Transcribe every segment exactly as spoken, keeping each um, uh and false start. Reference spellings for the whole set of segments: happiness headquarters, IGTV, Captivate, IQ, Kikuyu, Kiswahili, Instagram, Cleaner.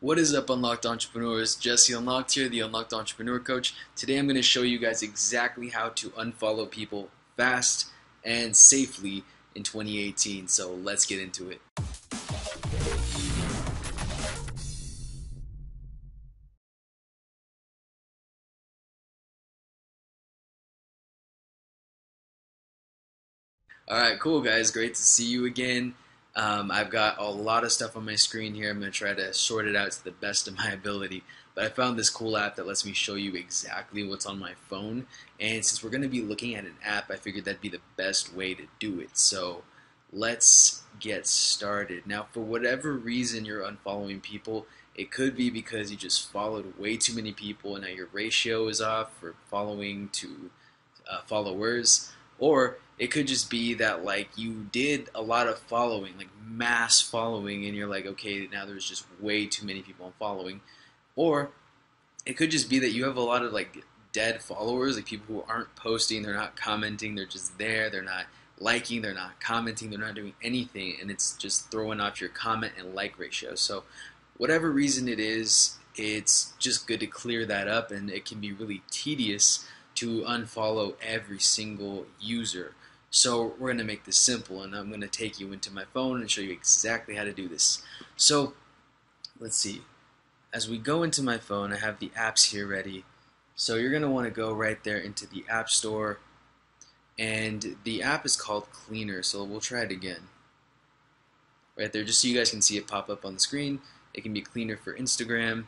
What is up, Unlocked Entrepreneurs? Jesse Unlocked here, the Unlocked Entrepreneur Coach. Today I'm going to show you guys exactly how to unfollow people fast and safely in twenty eighteen. So let's get into it. Alright, cool guys, great to see you again. Um, I've got a lot of stuff on my screen here. I'm going to try to sort it out to the best of my ability. But I found this cool app that lets me show you exactly what's on my phone. And since we're going to be looking at an app, I figured that'd be the best way to do it. So let's get started. Now, for whatever reason you're unfollowing people, it could be because you just followed way too many people and now your ratio is off for following to uh, followers. Or it could just be that like you did a lot of following, like mass following, and you're like, okay, now there's just way too many people I'm following. Or it could just be that you have a lot of like dead followers, like people who aren't posting, they're not commenting, they're just there, they're not liking, they're not commenting, they're not doing anything, and it's just throwing off your comment and like ratio. So whatever reason it is, it's just good to clear that up, and it can be really tedious to unfollow every single user. So we're going to make this simple, and I'm going to take you into my phone and show you exactly how to do this. So let's see. As we go into my phone, I have the apps here ready. So you're going to want to go right there into the App Store, and the app is called Cleaner, so we'll try it again. Right there, just so you guys can see it pop up on the screen. It can be Cleaner for Instagram.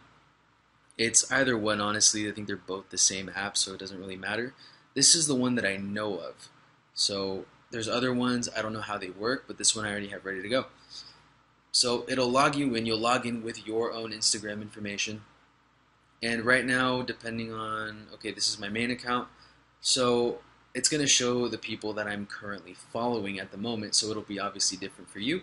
It's either one, honestly. I think they're both the same app, so it doesn't really matter. This is the one that I know of. So there's other ones, I don't know how they work, but this one I already have ready to go. So it'll log you in, you'll log in with your own Instagram information. And right now, depending on, okay, this is my main account, so it's gonna show the people that I'm currently following at the moment, so it'll be obviously different for you.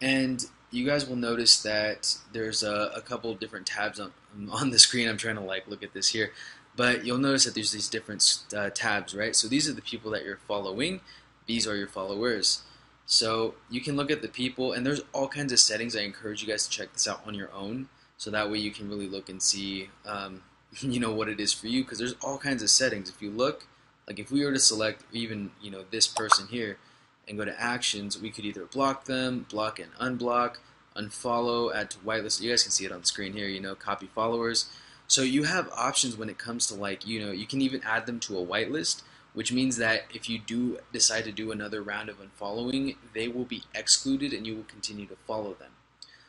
And you guys will notice that there's a, a couple different tabs on, on the screen. I'm trying to like look at this here. But you'll notice that there's these different uh, tabs, right? So these are the people that you're following. These are your followers. So you can look at the people, and there's all kinds of settings. I encourage you guys to check this out on your own, so that way you can really look and see, um, you know, what it is for you. Because there's all kinds of settings. If you look, like if we were to select even, you know, this person here, and go to actions, we could either block them, block and unblock, unfollow, add to whitelist. You guys can see it on the screen here, you know, copy followers. So you have options when it comes to like, you know, you can even add them to a whitelist, which means that if you do decide to do another round of unfollowing, they will be excluded and you will continue to follow them.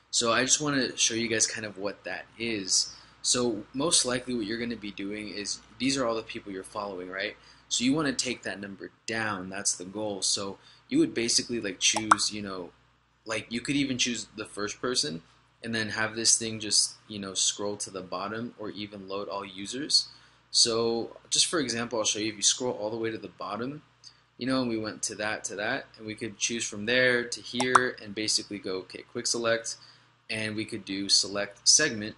So I just want to show you guys kind of what that is. So most likely what you're going to be doing is, these are all the people you're following, right? So you want to take that number down, that's the goal. So you would basically like choose, you know, like you could even choose the first person and then have this thing just, you know, scroll to the bottom, or even load all users. So just for example, I'll show you, if you scroll all the way to the bottom, you know, and we went to that, to that, and we could choose from there to here and basically go, okay, quick select, and we could do select segment,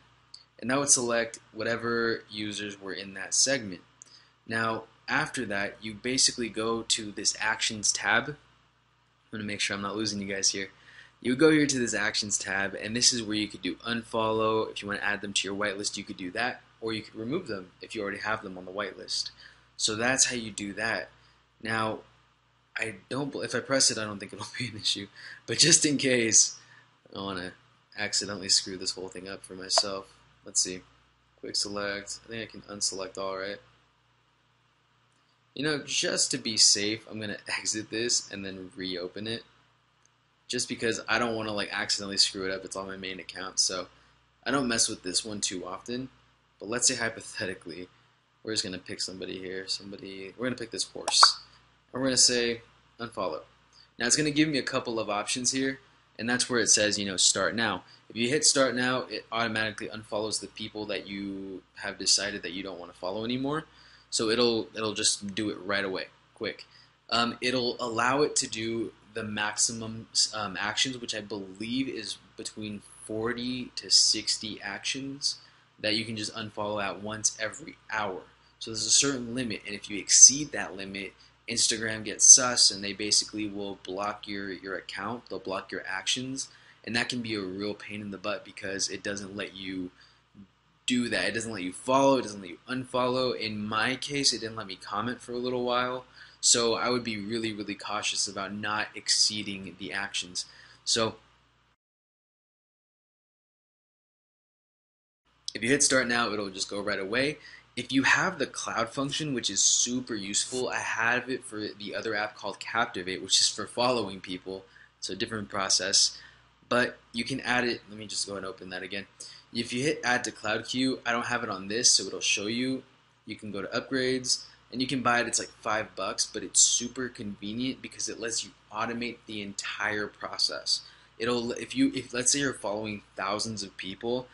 and that would select whatever users were in that segment. Now, after that, you basically go to this Actions tab. I'm going to make sure I'm not losing you guys here. You go here to this Actions tab, and this is where you could do unfollow. If you want to add them to your whitelist, you could do that, or you could remove them if you already have them on the whitelist. So that's how you do that. Now, I don't. If I press it, I don't think it'll be an issue. But just in case, I don't want to accidentally screw this whole thing up for myself. Let's see. Quick select. I think I can unselect all, right? You know, just to be safe, I'm going to exit this and then reopen it, just because I don't want to like accidentally screw it up. It's on my main account, so I don't mess with this one too often. But let's say hypothetically, we're just going to pick somebody here. Somebody, we're going to pick this horse. And we're going to say unfollow. Now it's going to give me a couple of options here, and that's where it says, you know, start now. If you hit start now, it automatically unfollows the people that you have decided that you don't want to follow anymore. So it'll it'll just do it right away, quick. Um, it'll allow it to do the maximum um, actions, which I believe is between forty to sixty actions that you can just unfollow at once every hour. So there's a certain limit, and if you exceed that limit, Instagram gets sus, and they basically will block your, your account. They'll block your actions, And that can be a real pain in the butt because it doesn't let you do that. It doesn't let you follow. It doesn't let you unfollow. In my case, it didn't let me comment for a little while. So I would be really, really cautious about not exceeding the actions. So if you hit start now, it'll just go right away. If you have the cloud function, which is super useful, I have it for the other app called Captivate, which is for following people. It's a different process. But you can add it. Let me just go and open that again. If you hit add to cloud queue, I don't have it on this, so it'll show you. You can go to upgrades and you can buy it. It's like five bucks, but it's super convenient because it lets you automate the entire process. It'll if you if let's say you're following thousands of people,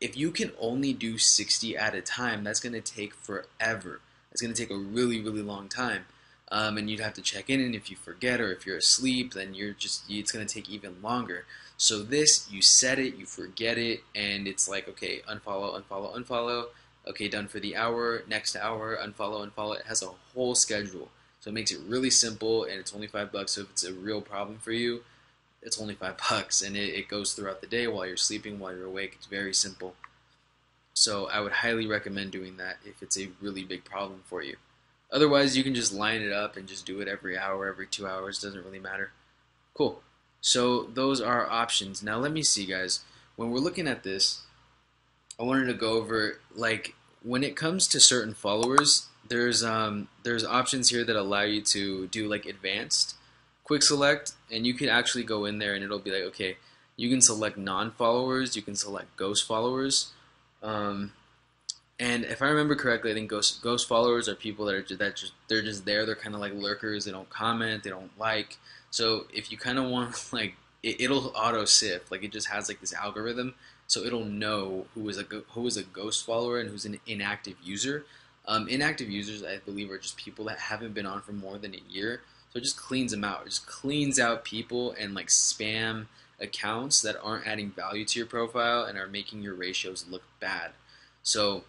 if you can only do sixty at a time, that's going to take forever. It's going to take a really, really long time. Um, and you'd have to check in, and if you forget or if you're asleep, then you're just it's going to take even longer. So this, you set it, you forget it, and it's like, okay, unfollow, unfollow, unfollow. Okay, done for the hour, next hour, unfollow, unfollow. It has a whole schedule. So it makes it really simple, and it's only five bucks. So if it's a real problem for you, it's only five bucks, and it, it goes throughout the day while you're sleeping, while you're awake. It's very simple. So I would highly recommend doing that if it's a really big problem for you. Otherwise, you can just line it up and just do it every hour, every two hours. Doesn't really matter. Cool. So those are options. Now let me see, guys. When we're looking at this, I wanted to go over, like, when it comes to certain followers, there's um, there's options here that allow you to do, like, advanced, quick select, and you can actually go in there and it'll be like, okay, you can select non-followers, you can select ghost followers. Um, And if I remember correctly, I think ghost, ghost followers are people that are that just they're just there. They're kind of like lurkers. They don't comment. They don't like. So if you kind of want to, like, it, it'll auto sift. Like, it just has like this algorithm, so it'll know who is a who is a ghost follower and who's an inactive user. Um, inactive users, I believe, are just people that haven't been on for more than a year. So it just cleans them out. It just cleans out people and like spam accounts that aren't adding value to your profile and are making your ratios look bad. So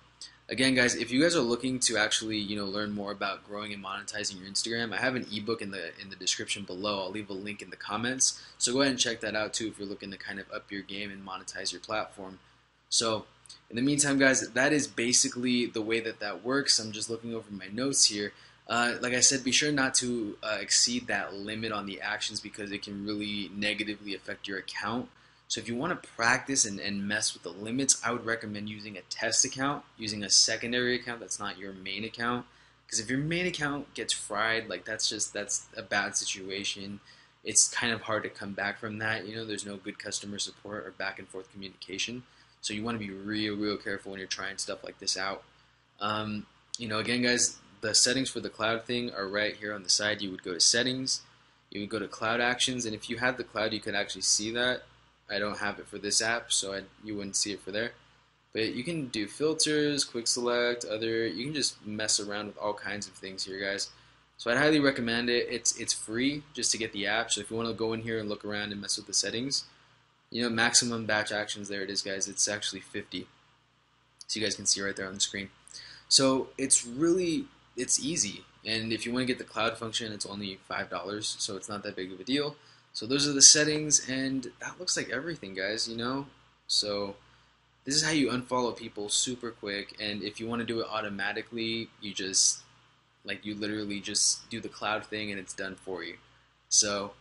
again, guys, if you guys are looking to actually, you know, learn more about growing and monetizing your Instagram, I have an ebook in the in the description below. I'll leave a link in the comments. So go ahead and check that out too if you're looking to kind of up your game and monetize your platform. So in the meantime, guys, that is basically the way that that works. I'm just looking over my notes here. Uh, like I said, be sure not to uh, exceed that limit on the actions because it can really negatively affect your account. So if you want to practice and, and mess with the limits, I would recommend using a test account, using a secondary account that's not your main account. Because if your main account gets fried, like that's just, that's a bad situation. It's kind of hard to come back from that. You know, there's no good customer support or back and forth communication. So you want to be real, real careful when you're trying stuff like this out. Um, you know, again, guys, the settings for the cloud thing are right here on the side. You would go to settings, you would go to cloud actions. And if you had the cloud, you could actually see that. I don't have it for this app, so I, you wouldn't see it for there. But you can do filters, quick select, other. You can just mess around with all kinds of things here, guys. So I'd highly recommend it. It's it's free just to get the app. So if you want to go in here and look around and mess with the settings, you know, maximum batch actions. There it is, guys. It's actually fifty. So you guys can see right there on the screen. So it's really it's easy. And if you want to get the cloud function, it's only five dollars, so it's not that big of a deal. So those are the settings, and that looks like everything, guys, you know? So this is how you unfollow people super quick, and if you want to do it automatically, you just, like, you literally just do the cloud thing, and it's done for you. So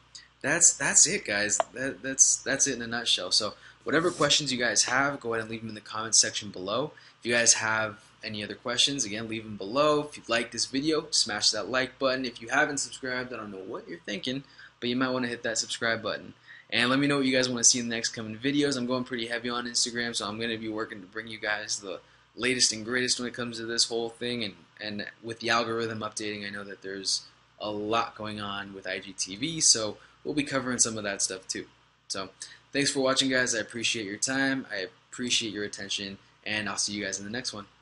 that's that's it, guys. That, that's, that's it in a nutshell. So whatever questions you guys have, go ahead and leave them in the comments section below. If you guys have any other questions, again, leave them below. If you like this video, smash that like button. If you haven't subscribed, I don't know what you're thinking, but you might want to hit that subscribe button. And let me know what you guys want to see in the next coming videos. I'm going pretty heavy on Instagram, so I'm going to be working to bring you guys the latest and greatest when it comes to this whole thing. And, and with the algorithm updating, I know that there's a lot going on with I G T V, so we'll be covering some of that stuff too. So thanks for watching, guys. I appreciate your time. I appreciate your attention, and I'll see you guys in the next one.